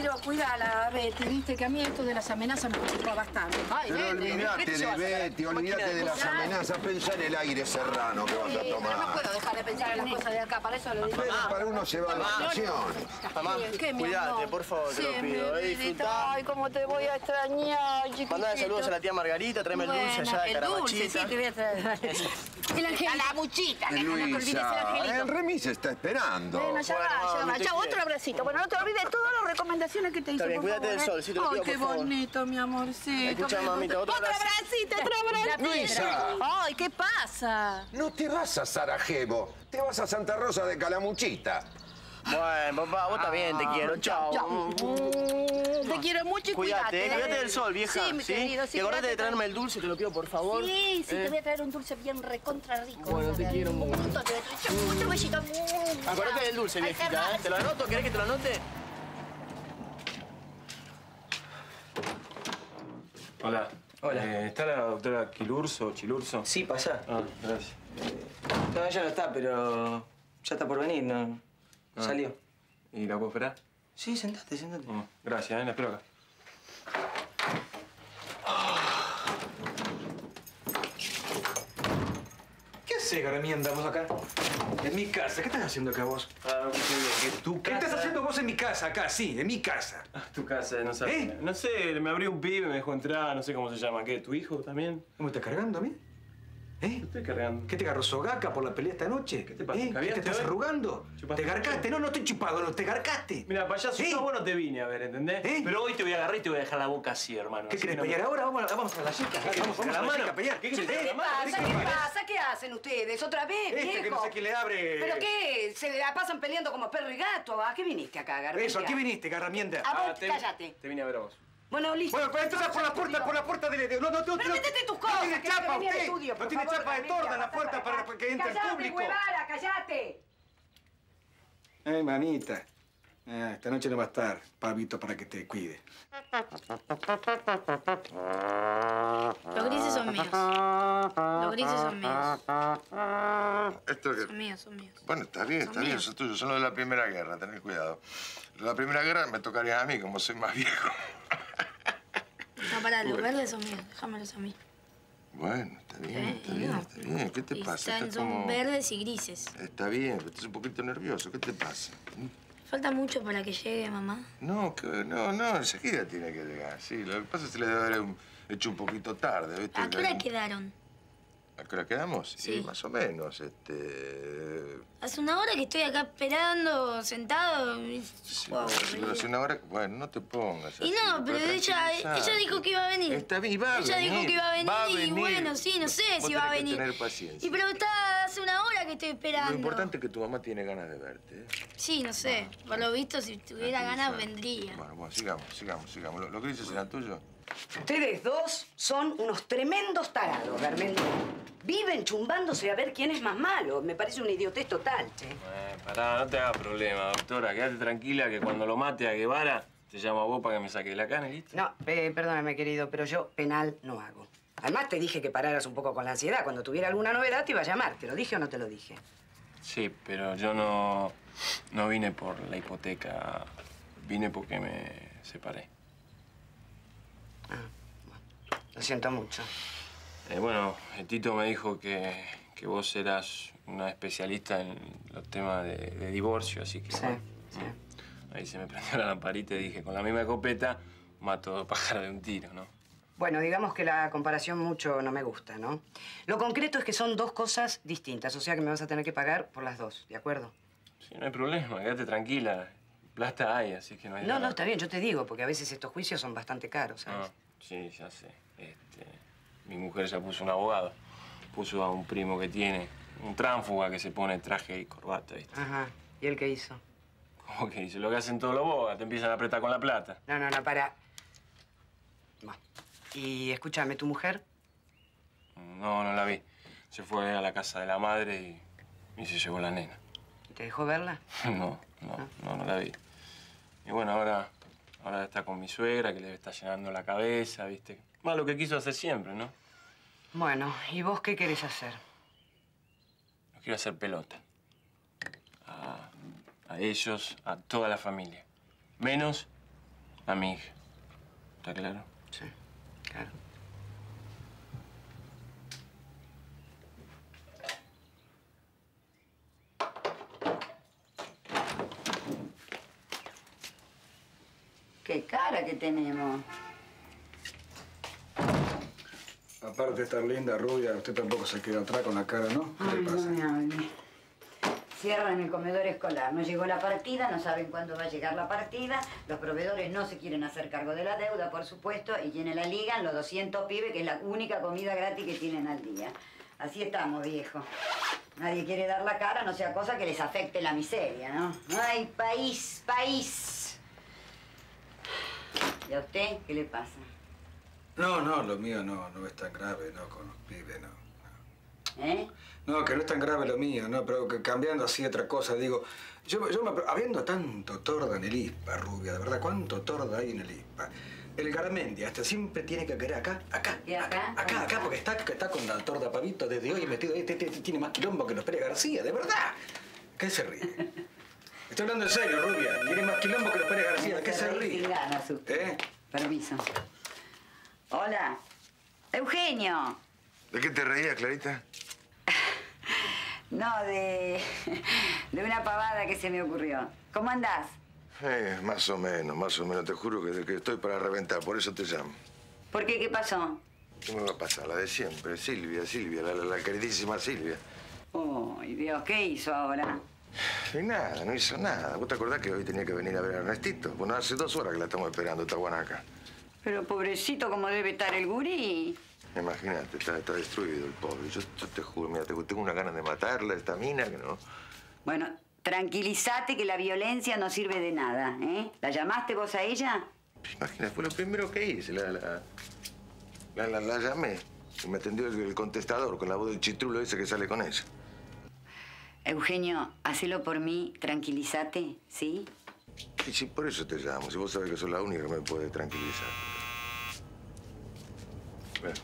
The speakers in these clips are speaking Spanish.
pero cuidala, a Betty, viste que a mí esto de las amenazas me preocupa bastante. Ay, pero olvídate de Betty, olvídate de las amenazas, pensá en el aire serrano que vas a tomar. No puedo dejar de pensar en las cosas de acá, para eso lo digo. Pero para uno se va a la nación. Mamá, cuidate, por favor, te lo pido. Ay, cómo te voy a extrañar, chiquitito. Mandale saludos a la tía Margarita, tráeme el dulce allá de Calamuchita. El dulce, sí, te voy a traer. El angelito. Calamuchita, que no te olvides el angelito. El remis está esperando. Bueno, ya va, ya va. Otro abracito. Bueno, no te olvides todas las recomendaciones que te hice, por favor. Cuídate del sol, si te lo pido, por favor. Ay, qué bonito, mi amorcito. Escucha, mamita, otro abracito. Otro abracito. Luisa. Ay, ¿qué pasa? No te vas a Sarajevo, te vas a Santa Rosa de Calamuchita. Bueno, papá, vos también te quiero. Chao. Te quiero mucho y cuídate. Cuídate del sol, vieja. Sí, mi querido. Sí, y acordate de traerme el dulce, te lo pido, por favor. Sí, sí, te voy a traer un dulce bien recontra rico. Bueno, te quiero mucho. Mucho besito. Acordate del dulce, viejita. ¿Te lo anoto? ¿Querés que te lo anote? Hola. Hola. ¿Está la doctora Chilurso? Sí, pasa. Ah, gracias. No, ella no está, pero ya está por venir, ¿no? Ah. Salió. ¿Y la puedo esperar? Sí, sentate, sentate. Gracias, la espero acá. ¿Qué haces, Garmienda, vos acá? En mi casa. ¿Qué estás haciendo acá vos? Ah, ¿Qué estás haciendo vos en mi casa acá? Sí, en mi casa. Ah, tu casa, no sabes. No sé, me abrió un pibe, me dejó entrar, no sé cómo se llama. ¿Qué? ¿Tu hijo también? ¿Cómo estás cargando a mí? ¿Qué estoy cargando? ¿Qué te agarró Sogaca por la pelea esta noche? ¿Qué te pasa? ¿Qué te estás arrugando? ¿Te garcaste? No, no estoy chupado, no, te garcaste. Mira, payaso, yo vos no te vine a ver, ¿entendés? Pero hoy te voy a agarrar y te voy a dejar la boca así, hermano. ¿Qué querés pelear ahora? Vamos a la chica. Vamos a pelear. ¿Qué pasa? ¿Qué pasa? ¿Qué hacen ustedes? ¿Otra vez, viejo? Que no sé quién le abre. ¿Pero qué? ¿Se la pasan peleando como perro y gato? ¿A qué viniste acá, Garmendia? Eso, ¿a qué viniste, Garmendia? A vos, cállate. Te vine a ver a vos. Bueno, listo. Bueno, pero entonces por la puerta del... No, no, no. Pero métete tus cosas. No tiene chapa usted. Estudio, no tiene chapa de torda en la puerta para que entre el público. Guevara, ¡cállate! Ay, manita. Esta noche no va a estar, Pabito, para que te cuide. Los grises son míos. ¿Esto qué? Son míos. Bueno, está bien, está bien. Son tuyos, son los de la Primera Guerra, tenés cuidado. Los de la Primera Guerra me tocarían a mí, como soy más viejo. No, pará, los verdes son míos, déjamelos a mí. Bueno, está bien. ¿Qué te pasa? Son verdes y grises. Está bien, pero estás un poquito nervioso. ¿Qué te pasa? ¿Falta mucho para que llegue, mamá? No, no, enseguida tiene que llegar. Sí, lo que pasa es que se le debe haber hecho un poquito tarde, ¿viste? ¿A qué hora quedaron? ¿A qué hora quedamos? Sí, más o menos, Hace una hora que estoy acá esperando, sentado. Sí, wow, pero hace una hora... Bueno, no te pongas así. Y no, pero ella dijo que iba a venir. Está bien, Ella dijo que iba a venir. Y bueno, sí, no sé si va a venir. Vos tenés que tener paciencia. Y pero está hace una hora que estoy esperando. Lo importante es que tu mamá tiene ganas de verte, ¿eh? Sí, no sé. Por lo visto, si tuviera ganas, vendría. Bueno, sigamos. ¿Los grises eran tuyos? Ustedes dos son unos tremendos tarados, Garmendia. Viven chumbándose a ver quién es más malo. Me parece una idiotez total, che. Pará, no te hagas problema, doctora. Quédate tranquila que cuando lo mate a Guevara, te llamo a vos para que me saques la cana, ¿listo? No, perdóname, querido, pero yo penal no hago. Además, te dije que pararas un poco con la ansiedad. Cuando tuviera alguna novedad, te iba a llamar. ¿Te lo dije o no te lo dije? Sí, pero yo no vine por la hipoteca. Vine porque me separé. Ah, bueno. Lo siento mucho. Bueno, el Tito me dijo que vos eras una especialista en los temas de divorcio, así que... Sí, bueno, sí. Ahí se me prendió la lamparita y dije, con la misma escopeta mato dos pájaros de un tiro, ¿no? Bueno, digamos que la comparación mucho no me gusta, ¿no? Lo concreto es que son dos cosas distintas, o sea que me vas a tener que pagar por las dos, ¿de acuerdo? Sí, no hay problema, quédate tranquila. Plata hay, así que no hay nada. No, está bien, yo te digo, porque a veces estos juicios son bastante caros, ¿sabes? Sí, ya sé. Mi mujer ya puso un abogado. Puso a un primo que tiene, un tránfuga que se pone traje y corbata, ¿viste? Ajá. ¿Y él qué hizo? ¿Cómo que hizo? Lo que hacen todos los bogas, te empiezan a apretar con la plata. No, para. Bueno. Y escúchame, ¿tu mujer? No la vi. Se fue a la casa de la madre y se llevó la nena. ¿Y te dejó verla? No la vi. Y bueno, ahora está con mi suegra, que le está llenando la cabeza, ¿viste? Más lo que quiso hacer siempre, ¿no? Bueno, ¿y vos qué querés hacer? Yo quiero hacer pelota. A ellos, a toda la familia. Menos a mi hija. ¿Está claro? Sí, claro. ¡Qué cara que tenemos! Aparte de estar linda, rubia, usted tampoco se queda atrás con la cara, ¿no? ¿Qué le pasa? No me hable. Cierran el comedor escolar. No llegó la partida, no saben cuándo va a llegar la partida. Los proveedores no se quieren hacer cargo de la deuda, por supuesto, y tienen la liga en los 200 pibes, que es la única comida gratis que tienen al día. Así estamos, viejo. Nadie quiere dar la cara, no sea cosa que les afecte la miseria, ¿no? ¡Ay, país, país! ¿Y a usted qué le pasa? No, no, lo mío no es tan grave, no, con los pibes, no. ¿Eh? No, que no es tan grave lo mío, no, pero que cambiando así otra cosa, digo, habiendo tanto torda en el ISPA, rubia, de verdad, cuánto torda hay en el ISPA. El Garmendia hasta siempre tiene que querer acá. ¿Y acá? Acá, porque está con la torda pavito desde hoy metido ahí, tiene más quilombo que los Pérez García, de verdad. ¿Qué se ríe? Estoy hablando en serio, rubia. Tiene más quilombo que los Pérez García. ¿De qué se ríe? Sin ganas, usted. Permiso. Hola. Eugenio. ¿De qué te reías, Clarita? No, de una pavada que se me ocurrió. ¿Cómo andás? Más o menos. Te juro que estoy para reventar. Por eso te llamo. ¿Por qué? ¿Qué pasó? ¿Qué me va a pasar? La de siempre. Silvia. La queridísima Silvia. Uy, Dios. ¿Qué hizo ahora? No hizo nada. ¿Vos te acordás que hoy tenía que venir a ver a Ernestito? Bueno, hace 2 horas que la estamos esperando, esta guanaca. Pero pobrecito, como debe estar el gurí. Imagínate, está destruido el pobre. Yo te juro, mira, tengo una gana de matarla, esta mina, que no. Bueno, tranquilízate que la violencia no sirve de nada, ¿eh? ¿La llamaste vos a ella? Imagínate, fue lo primero que hice, la llamé. Y me atendió el contestador con la voz del chitrulo ese que sale con ella. Eugenio, hacelo por mí, tranquilízate, ¿sí? Sí, por eso te llamo. Si vos sabés que sos la única que me puede tranquilizar. Bueno,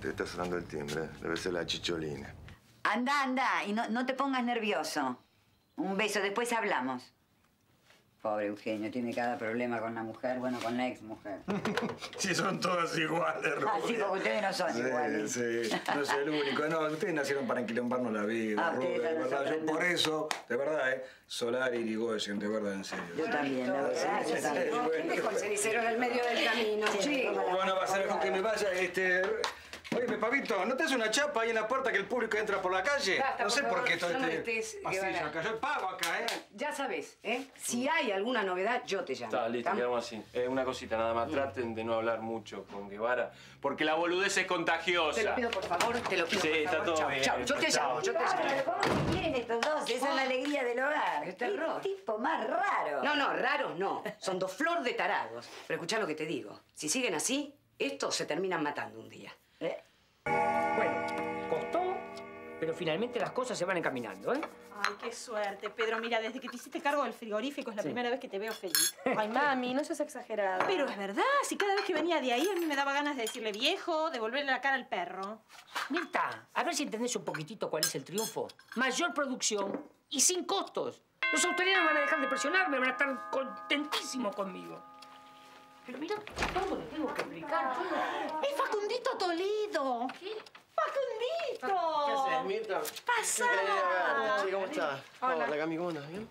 te está sonando el timbre. Debe ser la chicholina. Anda, y no te pongas nervioso. Un beso, después hablamos. Pobre Eugenio, tiene cada problema con la mujer, bueno, con la exmujer. Sí, son todas iguales, rubia. Así como ustedes no son iguales. Sí, no soy el único. No, ustedes nacieron para enquilombarnos la vida, rubia, de verdad. Yo por eso, de verdad, Solari Ligoyen, de verdad, en serio. Yo también, la verdad, yo también. No, ¿quién dejó el cenicero en el medio del camino? Sí. Bueno, va a ser con que me vaya, Oye, Pavito, ¿no te haces una chapa ahí en la puerta que el público entra por la calle? Basta, no sé por qué todo este pasillo acá. Yo pago acá, ¿eh? Ya sabes, ¿eh? Si hay alguna novedad, yo te llamo. Está, listo, quedamos así. Una cosita nada más. Traten de no hablar mucho con Guevara, porque la boludez es contagiosa. Te lo pido, por favor, te lo pido. Sí, está todo bien. Chao, yo te llamo. ¿Cómo quieren estos dos? Esa es la alegría del hogar. Qué terror. Qué tipo más raro. No, raros no. Son dos flor de tarados. Pero escuchá lo que te digo. Si siguen así, estos se terminan matando un día. Bueno, costó, pero finalmente las cosas se van encaminando, ¿eh? Ay, qué suerte, Pedro. Mira, desde que te hiciste cargo del frigorífico es la primera vez que te veo feliz. Ay, mami, no seas exagerada. Pero es verdad, si cada vez que venía de ahí a mí me daba ganas de decirle viejo, devolverle la cara al perro. Mirta, a ver si entendés un poquitito cuál es el triunfo. Mayor producción y sin costos. Los australianos van a dejar de presionarme, van a estar contentísimos conmigo. Pero mira, ¿cómo le tengo que explicar? ¡Es Facundito Tolido! ¿Qué? ¡Facundito! ¿Qué haces, Mirta? ¡Pasá! ¿Cómo estás? Hola. Hola, Cami, ¿cómo andas? ¿Bien?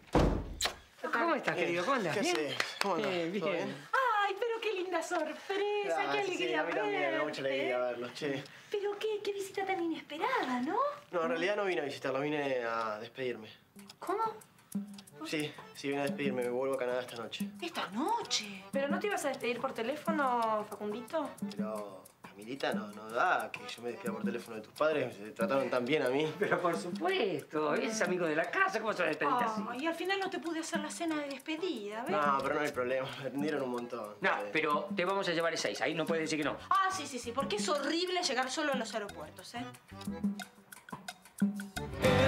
¿Cómo estás, querido? ¿Cómo andas? ¿Qué haces? ¿Cómo andas? Bien. ¡Ay, pero qué linda sorpresa! ¡Qué alegría verte! Sí, a mí también, me da mucha alegría verlos, che. Pero qué visita tan inesperada, ¿no? No, en realidad no vine a visitarlo, vine a despedirme. ¿Cómo? Sí, vine a despedirme. Me vuelvo a Canadá esta noche. ¿Esta noche? ¿Pero no te ibas a despedir por teléfono, Facundito? Pero, Milita, no da que yo me despida por teléfono de tus padres. Se trataron tan bien a mí. Pero por supuesto. Es amigo de la casa. ¿Cómo se va a despedir así? Y al final no te pude hacer la cena de despedida, ¿ves? No, pero no hay problema. Me rindieron un montón. No, pero te vamos a llevar a 6. Ahí no puedes decir que no. Ah, sí. Porque es horrible llegar solo a los aeropuertos, ¿eh?